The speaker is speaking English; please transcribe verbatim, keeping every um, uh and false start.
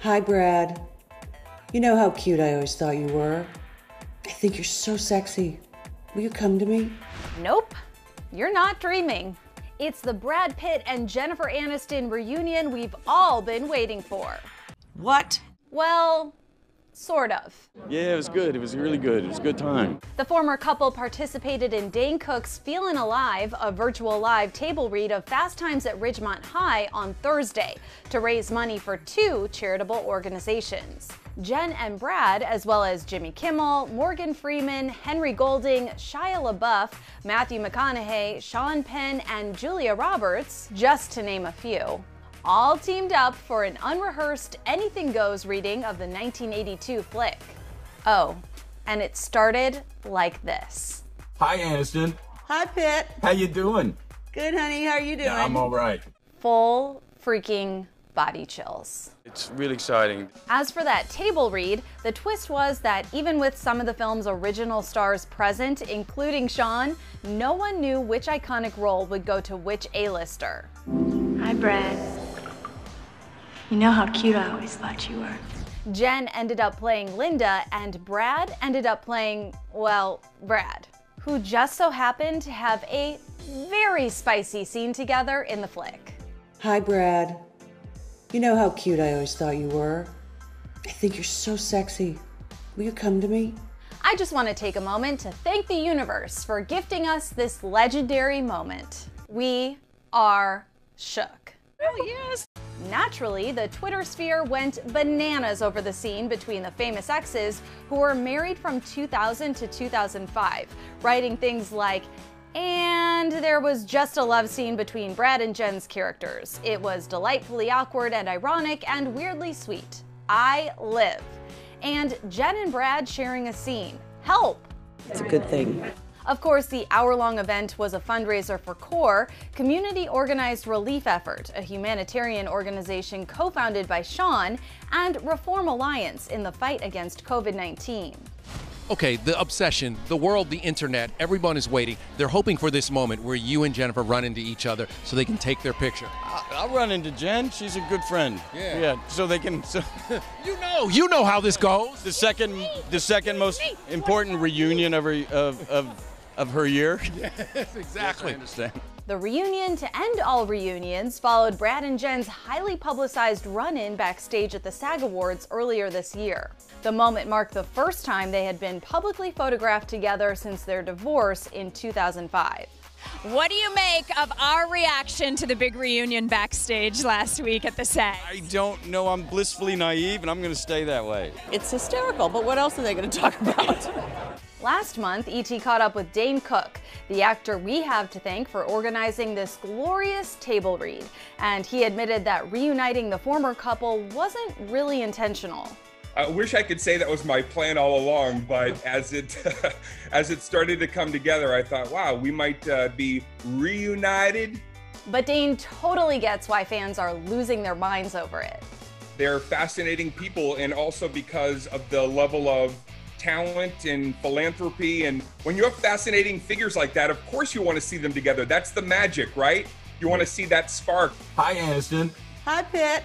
Hi, Brad. You know how cute I always thought you were. I think you're so sexy. Will you come to me? Nope. You're not dreaming. It's the Brad Pitt and Jennifer Aniston reunion we've all been waiting for. What? Well, sort of. Yeah, it was good. It was really good. It was a good time. The former couple participated in Dane Cook's Feelin' Alive, a virtual live table read of Fast Times at Ridgemont High on Thursday to raise money for two charitable organizations. Jen and Brad, as well as Jimmy Kimmel, Morgan Freeman, Henry Golding, Shia LaBeouf, Matthew McConaughey, Sean Penn, and Julia Roberts, just to name a few, all teamed up for an unrehearsed Anything Goes reading of the nineteen eighty-two flick. Oh, and it started like this. Hi, Aniston. Hi, Pitt. How you doing? Good, honey. How are you doing? Yeah, I'm all right. Full freaking body chills. It's really exciting. As for that table read, the twist was that even with some of the film's original stars present, including Sean, no one knew which iconic role would go to which A-lister. Hi, Brad. You know how cute I always thought you were. Jen ended up playing Linda, and Brad ended up playing, well, Brad, who just so happened to have a very spicy scene together in the flick. Hi, Brad. You know how cute I always thought you were. I think you're so sexy. Will you come to me? I just want to take a moment to thank the universe for gifting us this legendary moment. We are shook. Oh, yes. Naturally, the Twitter sphere went bananas over the scene between the famous exes who were married from two thousand to two thousand five, writing things like, and there was just a love scene between Brad and Jen's characters. It was delightfully awkward and ironic and weirdly sweet. I live. And Jen and Brad sharing a scene. Help! It's a good thing. Of course, the hour-long event was a fundraiser for CORE, community-organized relief effort, a humanitarian organization co-founded by Sean, and Reform Alliance in the fight against COVID nineteen. Okay, the obsession, the world, the internet, everyone is waiting. They're hoping for this moment where you and Jennifer run into each other so they can take their picture. I'll run into Jen. She's a good friend. Yeah. Yeah. So they can. So you know, you know how this goes. The second, the second most important reunion of her, of. of Of her year? Yes, exactly. Yes, I understand. The reunion to end all reunions followed Brad and Jen's highly publicized run-in backstage at the SAG Awards earlier this year. The moment marked the first time they had been publicly photographed together since their divorce in two thousand five. What do you make of our reaction to the big reunion backstage last week at the SAG? I don't know. I'm blissfully naive, and I'm going to stay that way. It's hysterical, but what else are they going to talk about? Last month, E T caught up with Dane Cook, the actor we have to thank for organizing this glorious table read, and he admitted that reuniting the former couple wasn't really intentional. I wish I could say that was my plan all along, but as it as it started to come together, I thought, wow, we might uh, be reunited. But Dane totally gets why fans are losing their minds over it. They're fascinating people, and also because of the level of talent and philanthropy, and when you have fascinating figures like that, of course you want to see them together. That's the magic, right? You want to see that spark. Hi, Aniston. Hi, Pitt.